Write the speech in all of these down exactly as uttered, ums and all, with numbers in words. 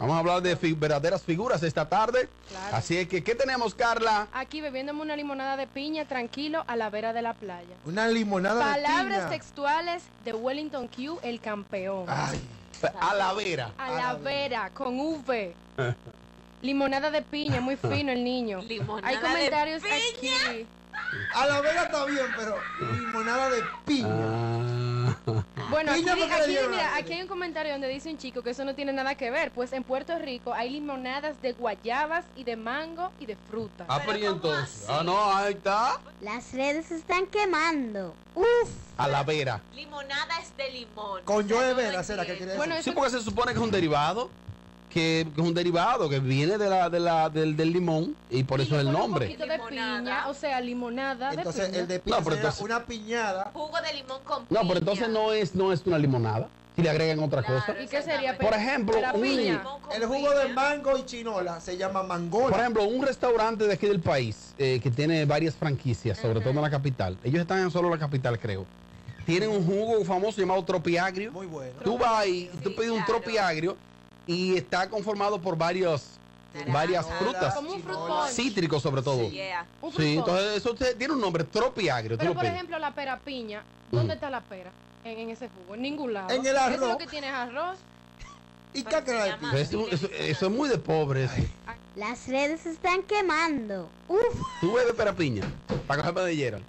Vamos a hablar de fi verdaderas figuras esta tarde. Claro. Así es que, ¿qué tenemos, Carla? Aquí bebiéndome una limonada de piña, tranquilo, a la vera de la playa. Una limonada Palabras de piña. Palabras textuales de Wellington Q, el campeón. Ay. A la vera. A, a la, la vera, vera, con V. Limonada de piña, muy fino el niño. Limonada Hay comentarios de piña. Aquí. A la vera está bien, pero limonada de piña. Ah. Bueno, aquí, aquí, mira, aquí hay un comentario donde dice un chico que eso no tiene nada que ver. Pues en Puerto Rico hay limonadas de guayabas y de mango y de fruta. Ah, pero ¿y entonces? Ah, no, ahí está. Las redes se están quemando. Uf. A la vera. Limonadas de limón. Con yo de vera, ¿será que quiere decir? Bueno, sí, porque se supone que es un derivado. Que es un derivado que viene de la, de la, del, del limón y por eso es el nombre. Un poquito de piña, o sea, limonada. Entonces, de piña. El de piña no, pero entonces, una piñada. Jugo de limón con piña. No, pero entonces no es, no es una limonada. Si le agregan otra claro, cosa. ¿Y qué sería? Por ejemplo, un, piña. El jugo de mango y chinola se llama mangola. Por ejemplo, un restaurante de aquí del país eh, que tiene varias franquicias, sobre uh-huh. todo en la capital. Ellos están en solo en la capital, creo. Tienen un jugo famoso llamado tropiagrio. Muy bueno. Tú vas y tú pides un tropiagrio. Y está conformado por varios, Naranja, varias frutas, como un cítricos sobre todo. Sí, yeah. un sí entonces eso tiene un nombre, tropiagrio. Pero por ejemplo la pera piña, ¿dónde mm. está la pera? En, en ese jugo, en ningún lado. En el arroz. Eso es lo que tienes arroz. ¿Y qué eso, eso, eso es muy de pobre. Eso. Las redes se están quemando. Uf. Tú bebes pera piña, para coger pedillera.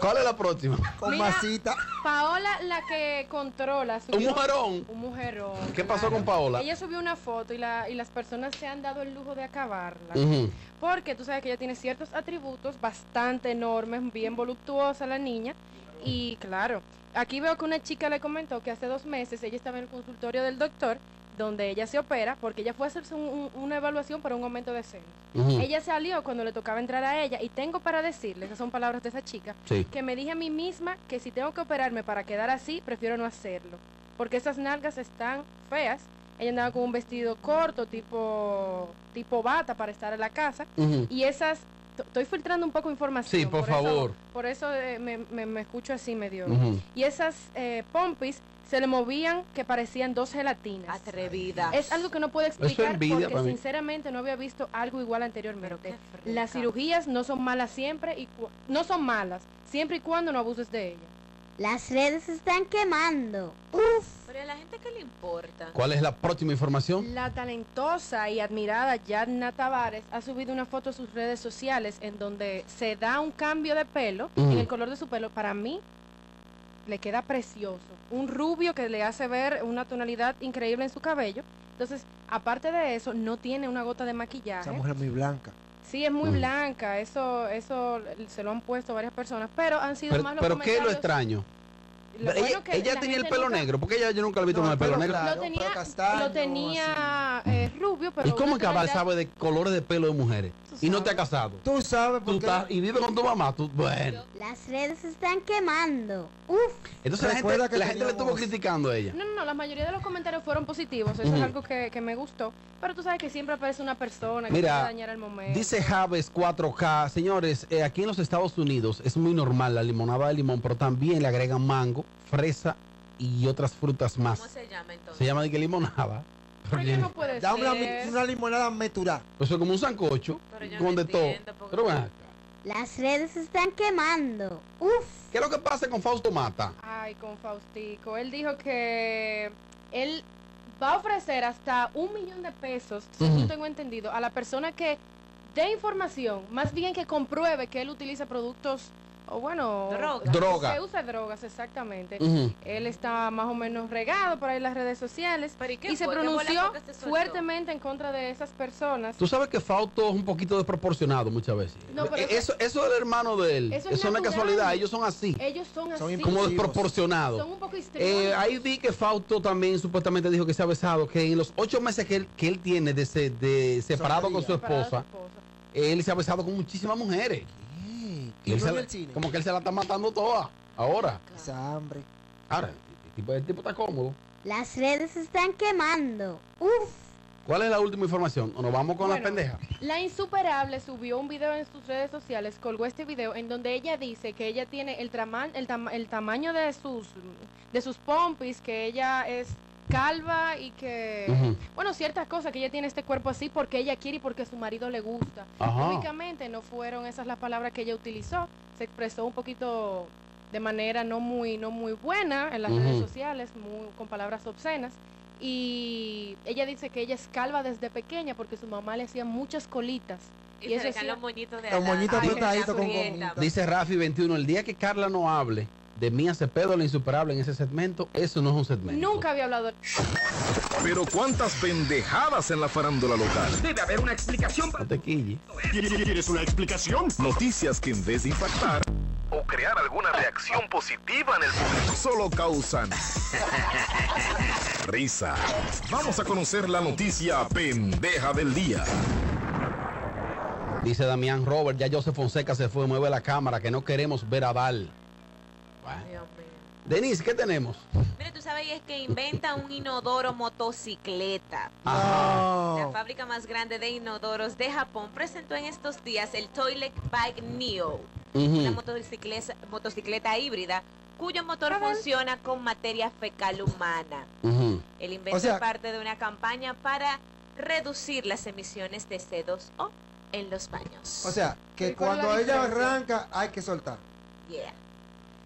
¿Cuál es la próxima? Con Mira, masita. Paola, la que controla. Subió, un mujerón. Un mujerón. ¿Qué claro. pasó con Paola? Ella subió una foto y, la, y las personas se han dado el lujo de acabarla. Uh-huh. Porque tú sabes que ella tiene ciertos atributos bastante enormes, bien voluptuosa la niña. Y claro, aquí veo que una chica le comentó que hace dos meses ella estaba en el consultorio del doctor donde ella se opera, porque ella fue a hacerse un, un, una evaluación para un aumento de seno. Uh-huh. Ella salió cuando le tocaba entrar a ella, y tengo para decirle, esas son palabras de esa chica, sí. que me dije a mí misma que si tengo que operarme para quedar así, prefiero no hacerlo, porque esas nalgas están feas. Ella andaba con un vestido corto, tipo, tipo bata, para estar en la casa, uh-huh. y esas... Estoy filtrando un poco información. Sí, por, por favor. Eso, por eso eh, me, me, me escucho así medio. Uh-huh. Y esas eh, pompis se le movían que parecían dos gelatinas. Atrevida. Es algo que no puedo explicar porque sinceramente no había visto algo igual anteriormente. Las cirugías no son malas siempre y cu no son malas siempre y cuando no abuses de ellas. Las redes se están quemando. Uf. Pero a la gente que le importa. ¿Cuál es la próxima información? La talentosa y admirada Yadna Tavares ha subido una foto a sus redes sociales en donde se da un cambio de pelo. Mm. En el color de su pelo, para mí, le queda precioso. Un rubio que le hace ver una tonalidad increíble en su cabello. Entonces, aparte de eso, no tiene una gota de maquillaje. Esa mujer es muy blanca. Sí, es muy mm. blanca, eso eso se lo han puesto varias personas, pero han sido pero, más los ¿Pero comentarios. Qué es lo extraño? Lo ella bueno que ella tenía el pelo nunca... negro, porque ella yo nunca lo he visto no, con el pelo negro. Claro, lo tenía, pelo castaño, lo tenía eh, rubio, pero... ¿Y cómo el cabal sabe de colores de pelo de mujeres? Y no te ha casado. Tú sabes por tú qué. Estás, y vive con tu mamá. Tú, bueno. Las redes se están quemando. Uf. Entonces la gente, que la gente le estuvo criticando a ella. No, no, no. La mayoría de los comentarios fueron positivos. Eso mm. es algo que, que me gustó. Pero tú sabes que siempre aparece una persona que Mira, va a dañar el momento. Dice Javes cuatro K. Señores, eh, aquí en los Estados Unidos es muy normal la limonada de limón, pero también le agregan mango, fresa y otras frutas más. ¿Cómo se llama entonces? Se llama de que limonada. Pero yo no puede da una, una limonada meturá. Eso es como un sancocho con de todo. Pero bueno. Las redes se están quemando. Uf. ¿Qué es lo que pasa con Fausto Mata? Ay, con Faustico. Él dijo que él va a ofrecer hasta un millón de pesos, si no uh-huh. tengo entendido, a la persona que dé información, más bien que compruebe que él utiliza productos o bueno, drogas. Droga. Se usa drogas, exactamente. Uh-huh. Él está más o menos regado por ahí en las redes sociales. ¿Y, y se pronunció fuertemente en contra de esas personas. Tú sabes que Fausto es un poquito desproporcionado muchas veces. No, pero eso, que... eso es el hermano de él. Eso, eso es una casualidad. Ellos son así. Ellos son, son así. Como desproporcionados. Son un poco eh, ahí vi que Fausto también supuestamente dijo que se ha besado, que en los ocho meses que él, que él tiene de, se, de separado Sonaría. con su esposa, su esposa, él se ha besado con muchísimas mujeres. Y él se la, como que él se la está matando toda ahora. Claro. Esa hambre. Ahora, el tipo, el tipo está cómodo. Las redes se están quemando. Uf. ¿Cuál es la última información? ¿O nos vamos con bueno, las pendejas? La insuperable subió un video en sus redes sociales, colgó este video en donde ella dice que ella tiene el, trama, el, tam, el tamaño de sus, de sus pompis, que ella es calva y que, uh-huh. bueno, ciertas cosas, que ella tiene este cuerpo así porque ella quiere y porque su marido le gusta. Lógicamente no fueron esas las palabras que ella utilizó, se expresó un poquito de manera no muy, no muy buena en las uh-huh. redes sociales, muy, con palabras obscenas. Y ella dice que ella es calva desde pequeña porque su mamá le hacía muchas colitas. Y, y se eso sí, los moñitos de los moñitos trataditos con, con dice Rafi veintiuno, el día que Carla no hable de Mía Cepedo, la insuperable, en ese segmento, eso no es un segmento. Nunca había hablado. Pero cuántas pendejadas en la farándula local. Debe haber una explicación. No te quille. ¿Quieres una explicación? Noticias que en vez de impactar o crear alguna reacción positiva en el público, solo causan risa. Vamos a conocer la noticia pendeja del día. Dice Damián Robert, ya Joseph Fonseca se fue, mueve la cámara, que no queremos ver a Adal. Bueno. Denise, ¿qué tenemos? Mira, tú sabes, es que inventa un inodoro motocicleta. Oh. La fábrica más grande de inodoros de Japón presentó en estos días el Toilet Bike Neo, uh-huh. una motocicleta, motocicleta híbrida cuyo motor uh-huh. funciona con materia fecal humana. Uh-huh. El invento o sea... es parte de una campaña para reducir las emisiones de C dos O en los baños. O sea, que cuando ella arranca hay que soltar. Yeah.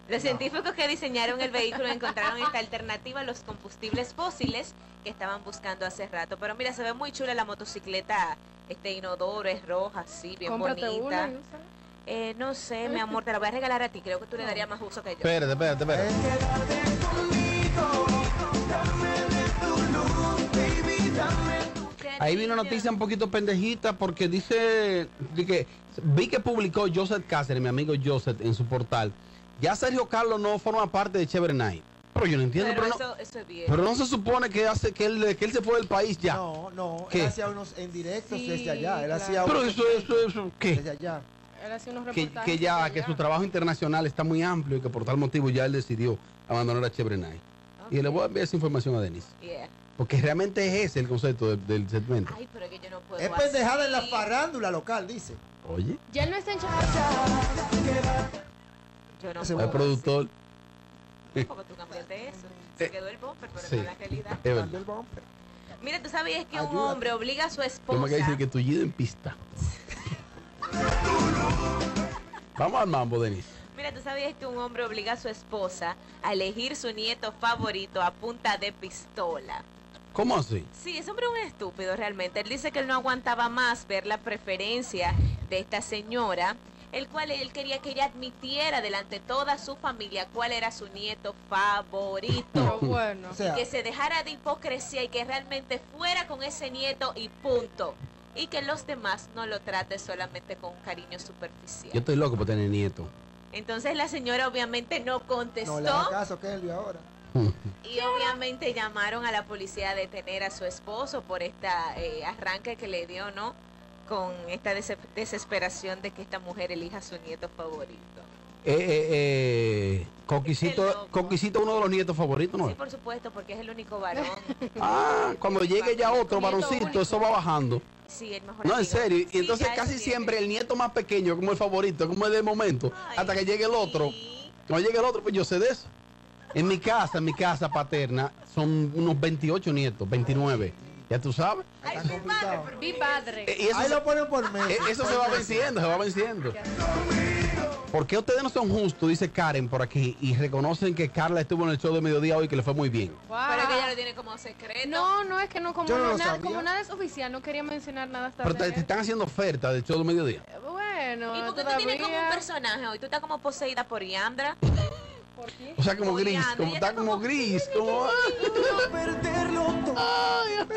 Los no. científicos que diseñaron el vehículo encontraron esta alternativa a los combustibles fósiles que estaban buscando hace rato. Pero mira, se ve muy chula la motocicleta. Este inodoro es roja, así, bien Cómprate bonita. Una, eh, no sé, mi amor, te la voy a regalar a ti. Creo que tú le darías más uso que yo. Espérate, espérate, espérate. Ahí vino una noticia un poquito pendejita porque dice, que vi que publicó Joseph Cáceres, mi amigo Joseph, en su portal. Ya Sergio Carlos no forma parte de Chévere Night. Pero yo no entiendo. Pero, pero, eso, no, eso es bien. Pero no se supone que hace que él, que él se fue del país ya. No, no. ¿Qué? Él hacía unos en directo sí, desde allá. Él claro. hacía pero eso, eso, eso, ¿qué? Desde allá. Él hacía unos reportajes. Que, que ya, que allá. Su trabajo internacional está muy amplio y que por tal motivo ya él decidió abandonar a Chévere Night. Okay. Y le voy a enviar esa información a Denise. Yeah. Porque realmente es ese el concepto de, del segmento. Ay, pero que yo no puedo. Es así. Pendejada en la farándula local, dice. Oye. Ya no está en Chévere. Yo no el productor. Porque tú cambiaste eso. Se quedó el bumper, pero sí, no la realidad. Cambió el bumper. Mira, tú sabías que Ayúdate. Un hombre obliga a su esposa. ¿Cómo que dice que tu yido en pista? Vamos al mambo, Denise. Mira, tú sabías que un hombre obliga a su esposa a elegir su nieto favorito a punta de pistola. ¿Cómo así? Sí, ese hombre es un estúpido realmente. Él dice que él no aguantaba más ver la preferencia de esta señora, el cual él quería que ella admitiera delante toda su familia cuál era su nieto favorito. Bueno. O sea, que se dejara de hipocresía y que realmente fuera con ese nieto y punto. Y que los demás no lo traten solamente con un cariño superficial. Yo estoy loco por tener nieto. Entonces la señora obviamente no contestó. No le haga caso que él vio ahora. Y obviamente llamaron a la policía a detener a su esposo por este eh, arranque que le dio, ¿no? Con esta des desesperación de que esta mujer elija a su nieto favorito. Eh, eh, eh, Coquisito, Coquisito uno de los nietos favoritos, ¿no? Sí, por supuesto, porque es el único varón. Ah, cuando llegue ya otro varoncito, único. Eso va bajando. Sí, el mejor. No, amigo. En serio. Y sí, entonces casi siempre el nieto más pequeño, como el favorito, como el del momento, ay, hasta que llegue el otro. Sí. Cuando llegue el otro, pues yo sé de eso. En mi casa, en mi casa paterna, son unos veintiocho nietos, veintinueve. Ya tú sabes. Ay, mi padre, por mi padre. Eh, y eso ahí se, lo ponen por medio. Eh, eso se va venciendo, se va venciendo. ¿Por qué ustedes no son justos? Dice Karen por aquí. Y reconocen que Carla estuvo en el show de mediodía hoy, que le fue muy bien. Wow. Pero que ella lo tiene como secreto. No, no, es que no, como, no nada, como nada es oficial, no quería mencionar nada hasta ahora. Pero te, te están haciendo oferta del show de mediodía. Eh, bueno. Y tú, tú te tienes como un personaje hoy. Tú estás como poseída por Yandra. ¿Por qué? O sea, como Muy gris, como, está como, como gris, como... perderlo todo.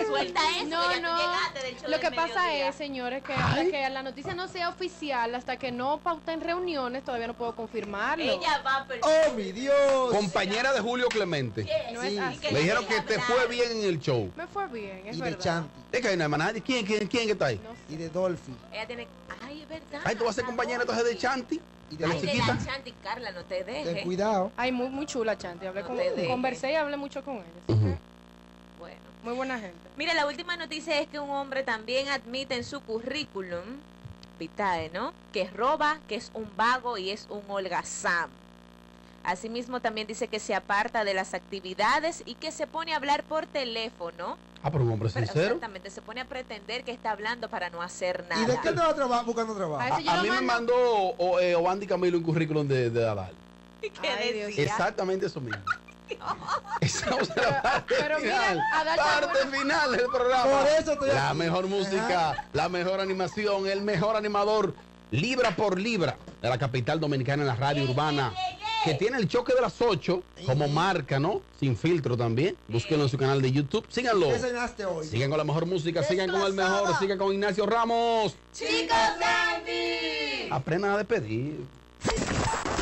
Suelta eso, no, ya no. Llegaste del show. Lo que pasa es, señores, que hasta que la noticia no sea oficial, hasta que no pauten reuniones, todavía no puedo confirmarlo. Ella va a perder. ¡Oh, mi Dios! Compañera de Julio Clemente. ¿Qué? No sí. es así. Le dijeron que te fue bien en el show. Me fue bien, es y verdad. Y de Chanti. Es que hay una hermana. ¿Quién, quién, quién que está ahí? No sé. Y de Dolphy. Ella tiene... Ay, es verdad. Ay, tú vas a ser compañera entonces de Chanti. Y de, ay, de la Chanti, Carla, no te dejes. Ten cuidado. Ay, muy, muy chula Chanti. Hablé no con, conversé y hablé mucho con ellos. Uh-huh. Bueno. Muy buena gente. Mira, la última noticia es que un hombre también admite en su currículum vitae, ¿no? Que roba, que es un vago y es un holgazán. Asimismo, también dice que se aparta de las actividades y que se pone a hablar por teléfono. Ah, pero un hombre sincero. Pero exactamente, se pone a pretender que está hablando para no hacer nada. ¿Y de qué te va a trabajar buscando trabajo? A, a, a mí mando... me mandó o, eh, O'Andy Camilo un currículum de, de Adal. ¿Qué Ay, decía? Exactamente eso mismo. Esa es la parte pero, final. Mira, parte bueno. final del programa. Por eso estoy la aquí. Mejor música, ajá, la mejor animación, el mejor animador, libra por libra, de la capital dominicana en la radio ey, urbana. Ey, ey, ey. Que tiene el choque de las ocho como marca, ¿no? Sin filtro también. Búsquenlo en su canal de YouTube. Síganlo. ¿Qué cenaste hoy? Sigan con la mejor música, sigan con el mejor, sigan con Ignacio Ramos. Chicos, Sandy. Aprendan a despedir.